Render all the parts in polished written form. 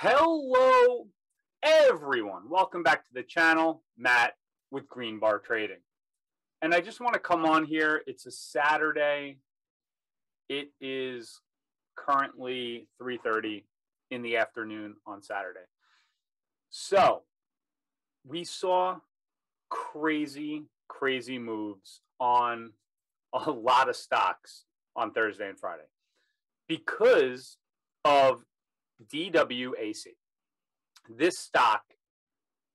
Hello, everyone. Welcome back to the channel. Matt with Green Bar Trading. And I just want to come on here. It's a Saturday. It is currently 3:30 in the afternoon on Saturday. So we saw crazy moves on a lot of stocks on Thursday and Friday because of DWAC. This stock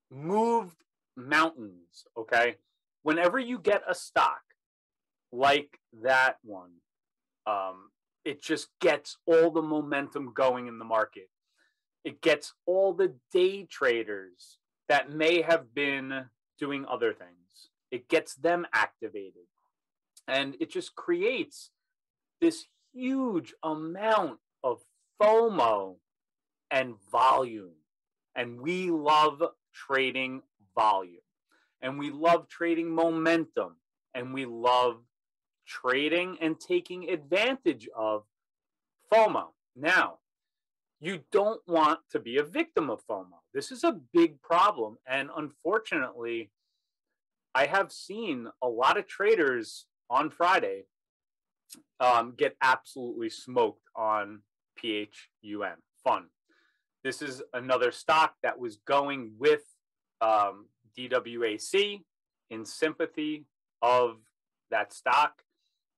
moved mountains, okay? Whenever you get a stock like that one, it just gets all the momentum going in the market. It gets all the day traders that may have been doing other things. It gets them activated. And it just creates this huge amount of FOMO and volume. And we love trading volume. And we love trading momentum. And we love trading and taking advantage of FOMO. Now, you don't want to be a victim of FOMO. This is a big problem. And unfortunately, I have seen a lot of traders on Friday get absolutely smoked on PHUN. This is another stock that was going with DWAC in sympathy of that stock.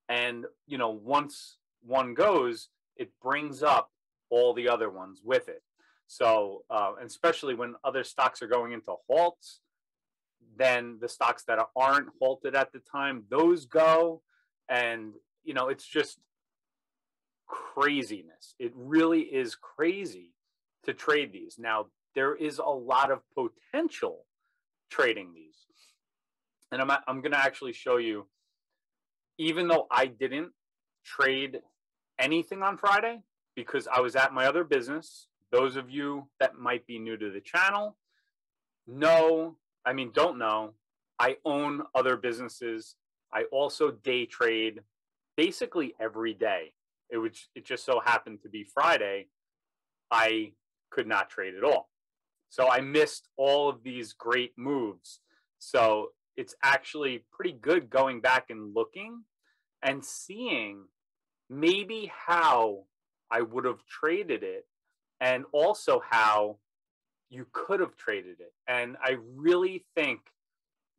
And, you know, once one goes, it brings up all the other ones with it. So, and especially when other stocks are going into halts, then the stocks that aren't halted at the time, those go. And, you know, it's just craziness. It really is crazy to trade these. Now, there is a lot of potential trading these. And I'm going to actually show you, even though I didn't trade anything on Friday because I was at my other business, those of you that might be new to the channel don't know, I own other businesses. I also day trade basically every day. It just so happened to be Friday. I could not trade at all. So I missed all of these great moves. So it's actually pretty good going back and looking and seeing maybe how I would have traded it and also how you could have traded it. And I really think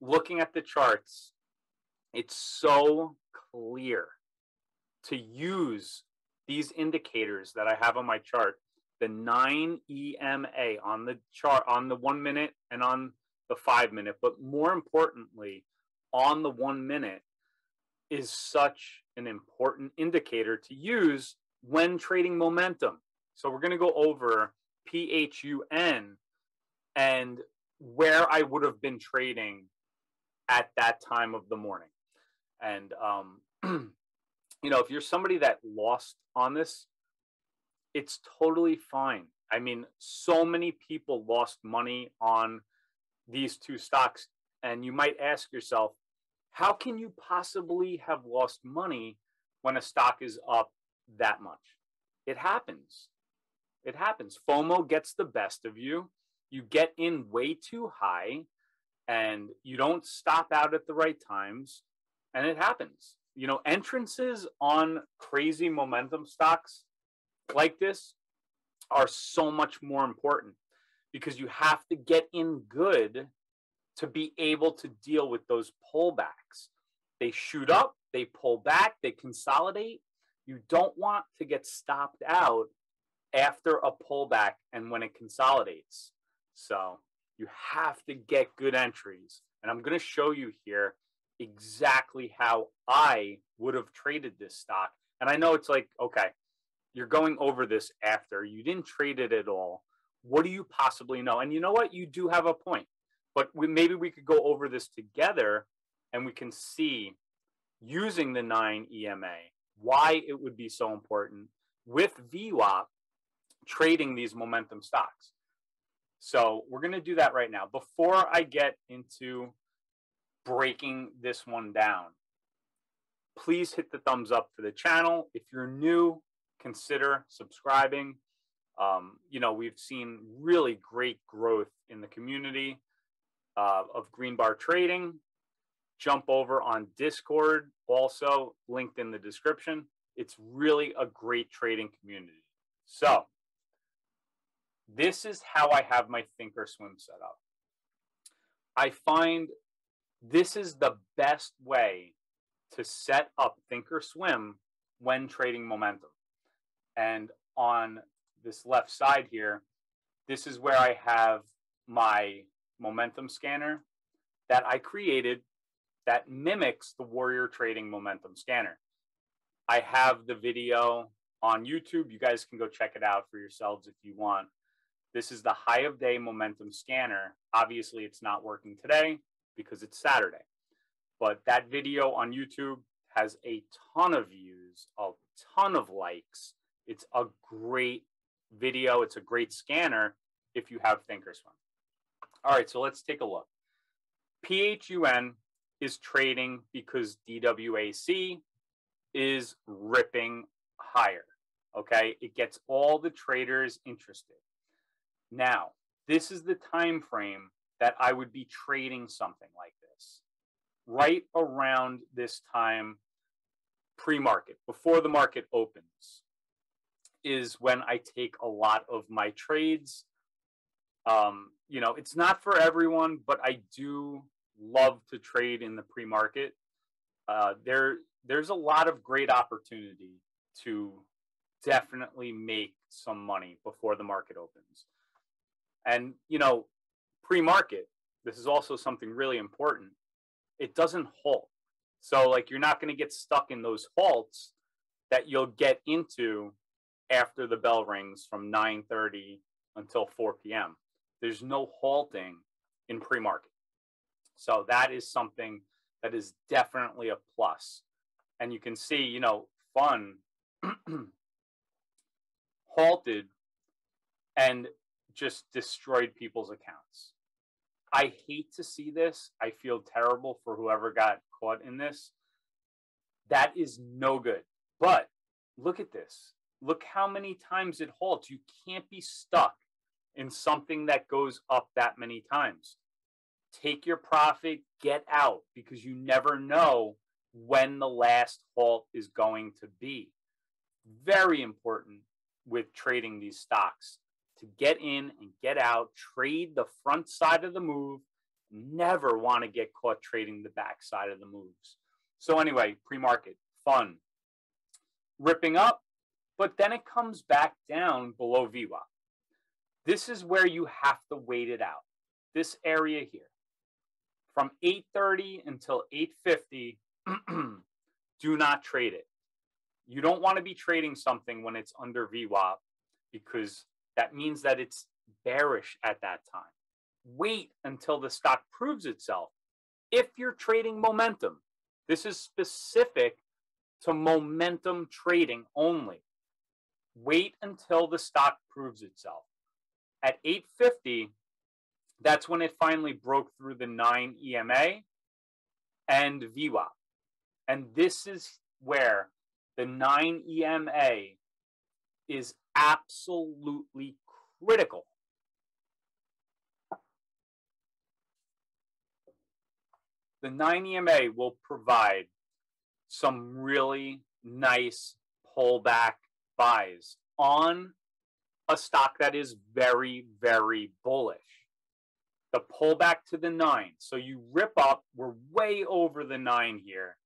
looking at the charts, it's so clear to use these indicators that I have on my chart, the 9 EMA on the chart, on the 1 minute and on the 5 minute, but more importantly, on the 1 minute is such an important indicator to use when trading momentum. So we're going to go over PHUN and where I would have been trading at that time of the morning. And, you know, if you're somebody that lost on this, it's totally fine. I mean, so many people lost money on these two stocks. And you might ask yourself, how can you possibly have lost money when a stock is up that much? It happens. It happens. FOMO gets the best of you. You get in way too high and you don't stop out at the right times. And it happens. You know, entrances on crazy momentum stocks like this are so much more important because you have to get in good to be able to deal with those pullbacks. They shoot up, they pull back, they consolidate. You don't want to get stopped out after a pullback and when it consolidates. So you have to get good entries. And I'm going to show you here exactly how I would have traded this stock. And I know it's like, okay, you're going over this after. You didn't trade it at all. What do you possibly know? And you know what? You do have a point. But maybe we could go over this together and we can see using the 9 EMA why it would be so important with VWAP trading these momentum stocks. So we're going to do that right now. Before I get into breaking this one down, please hit the thumbs up for the channel. If you're new, consider subscribing. you know, we've seen really great growth in the community of Green Bar Trading. Jump over on Discord, also linked in the description. It's really a great trading community. So this is how I have my thinkorswim set up. I find this is the best way to set up thinkorswim when trading momentum. And on this left side here, this is where I have my momentum scanner that I created that mimics the Warrior Trading momentum scanner. I have the video on YouTube. You guys can go check it out for yourselves if you want. This is the high of day momentum scanner. Obviously, it's not working today because it's Saturday. But that video on YouTube has a ton of views, a ton of likes. It's a great video. It's a great scanner if you have thinkorswim. All right, so let's take a look. PHUN is trading because DWAC is ripping higher, okay? It gets all the traders interested. Now, this is the time frame that I would be trading something like this, right around this time pre-market, before the market opens, is when I take a lot of my trades. You know, it's not for everyone, but I do love to trade in the pre-market. There's a lot of great opportunity to definitely make some money before the market opens. And, you know, pre-market, this is also something really important. It doesn't halt. So, like, you're not going to get stuck in those halts that you'll get into after the bell rings from 9:30 until 4 p.m. There's no halting in pre-market. So that is something that is definitely a plus. And you can see, you know, FUN halted and just destroyed people's accounts. I hate to see this. I feel terrible for whoever got caught in this. That is no good. But look at this. Look how many times it halts. You can't be stuck in something that goes up that many times. Take your profit, get out, because you never know when the last halt is going to be. Very important with trading these stocks to get in and get out, trade the front side of the move. Never want to get caught trading the back side of the moves. So anyway, pre-market, FUN, ripping up, but then it comes back down below VWAP. This is where you have to wait it out. This area here, from 8:30 until 8:50, do not trade it. You don't want to be trading something when it's under VWAP, because that means that it's bearish at that time. Wait until the stock proves itself. If you're trading momentum, this is specific to momentum trading only. Wait until the stock proves itself. At 8:50, that's when it finally broke through the 9 EMA and VWAP. And this is where the 9 EMA is absolutely critical. The 9 EMA will provide some really nice pullback buys on a stock that is very, very bullish. The pullback to the 9. So you rip up, we're way over the 9 here.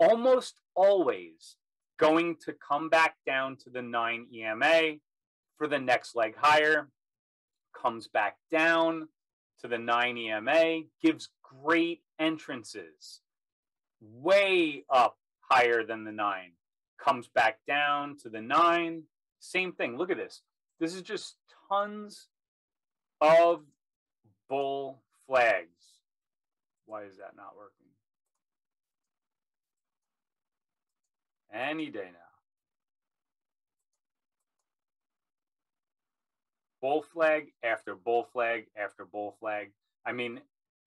Almost always going to come back down to the 9 EMA for the next leg higher, comes back down to the 9 EMA, gives great entrances, way up higher than the 9, comes back down to the 9, same thing. Look at this. This is just tons of bull flags. Why is that not working? Any day now. Bull flag after bull flag after bull flag. I mean,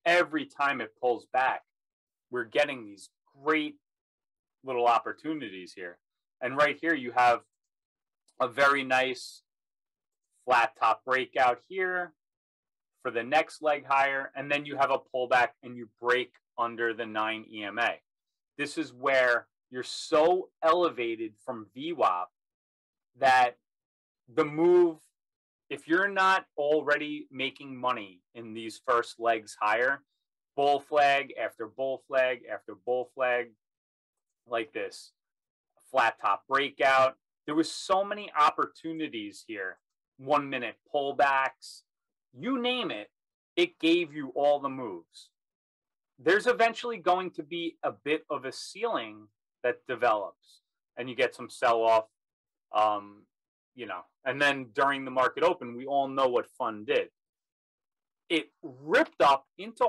every time it pulls back, we're getting these great little opportunities here. And right here, you have a very nice flat top breakout here for the next leg higher, and then you have a pullback and you break under the 9 EMA. This is where you're so elevated from VWAP that the move, if you're not already making money in these first legs higher, bull flag after bull flag after bull flag, like this, flat top breakout. There was so many opportunities here. 1 minute pullbacks, you name it, it gave you all the moves. There's eventually going to be a bit of a ceiling that develops and you get some sell-off, you know, and then during the market open, we all know what FUN did. It ripped up into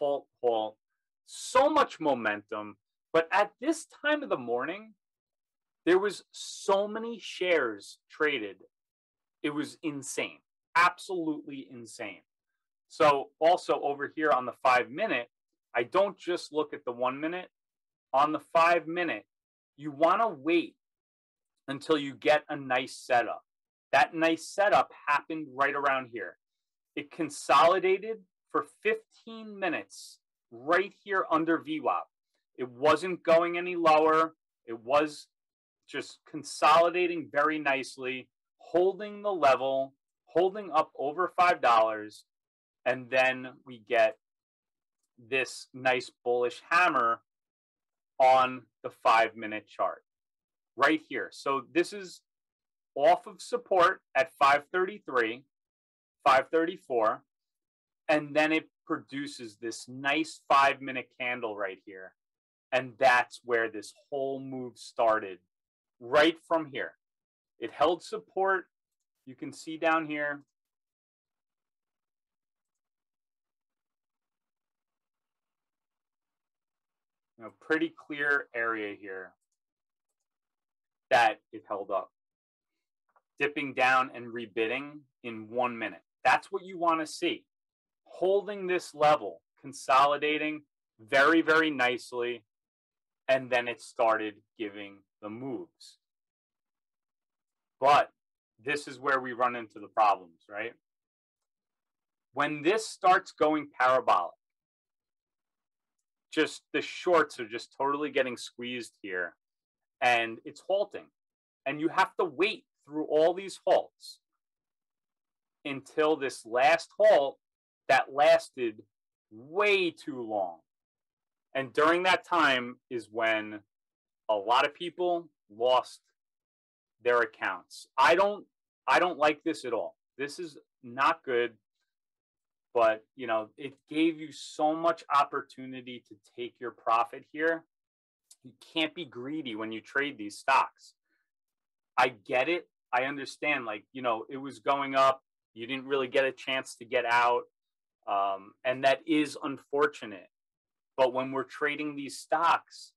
halt, so much momentum. But at this time of the morning, there was so many shares traded. It was insane, absolutely insane. So also over here on the 5 minute, I don't just look at the 1 minute. On the 5 minute, you want to wait until you get a nice setup. That nice setup happened right around here. It consolidated for 15 minutes right here under VWAP. It wasn't going any lower. It was just consolidating very nicely, holding the level, holding up over $5. And then we get this nice bullish hammer on the 5 minute chart right here. So this is off of support at 533, 534, and then it produces this nice 5 minute candle right here. And that's where this whole move started, right from here. It held support. You can see down here. You know, pretty clear area here that it held up, dipping down and rebidding in 1 minute. That's what you want to see. Holding this level, consolidating very, very nicely, and then it started giving the moves. But this is where we run into the problems, right? When this starts going parabolic, just the shorts are just totally getting squeezed here and it's halting. And you have to wait through all these halts until this last halt that lasted way too long. And during that time is when a lot of people lost their accounts. I don't like this at all. This is not good. But, you know, it gave you so much opportunity to take your profit here. You can't be greedy when you trade these stocks. I get it. I understand, like, you know, it was going up. You didn't really get a chance to get out. And that is unfortunate. But when we're trading these stocks,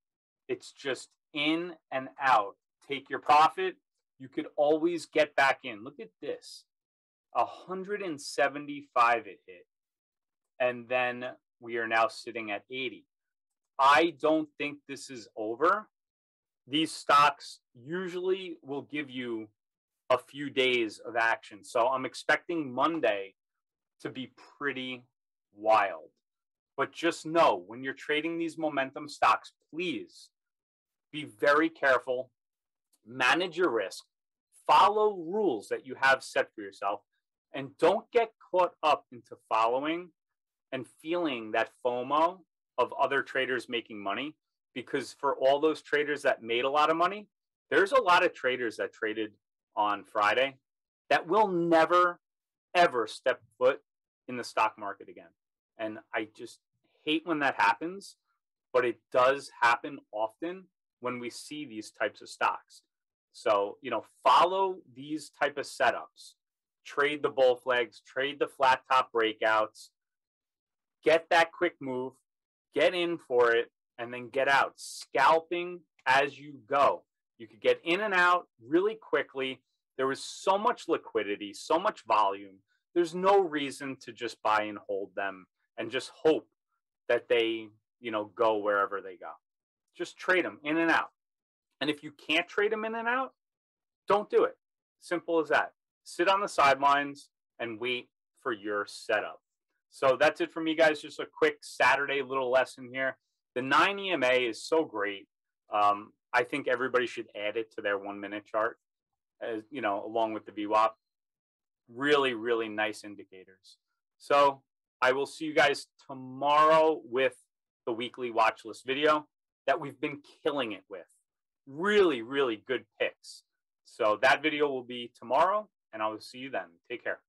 it's just in and out. Take your profit. You could always get back in. Look at this. 175 it hit. And then we are now sitting at 80. I don't think this is over. These stocks usually will give you a few days of action. So I'm expecting Monday to be pretty wild. But just know, when you're trading these momentum stocks, please be very careful. Manage your risk. Follow rules that you have set for yourself. And don't get caught up into following and feeling that FOMO of other traders making money, because for all those traders that made a lot of money, there's a lot of traders that traded on Friday that will never, ever step foot in the stock market again. And I just hate when that happens, but it does happen often when we see these types of stocks. So, you know, follow these type of setups. Trade the bull flags, trade the flat top breakouts, get that quick move, get in for it, and then get out. Scalping as you go. You could get in and out really quickly. There was so much liquidity, so much volume. There's no reason to just buy and hold them and just hope that they, you know, go wherever they go. Just trade them in and out. And if you can't trade them in and out, don't do it. Simple as that. sit on the sidelines and wait for your setup. So that's it for me, guys. Just a quick Saturday little lesson here. The 9 EMA is so great. I think everybody should add it to their 1-minute chart, as you know, along with the VWAP. Really, really nice indicators. So I will see you guys tomorrow with the weekly watch list video that we've been killing it with. Really, really good picks. So that video will be tomorrow, and I will see you then. Take care.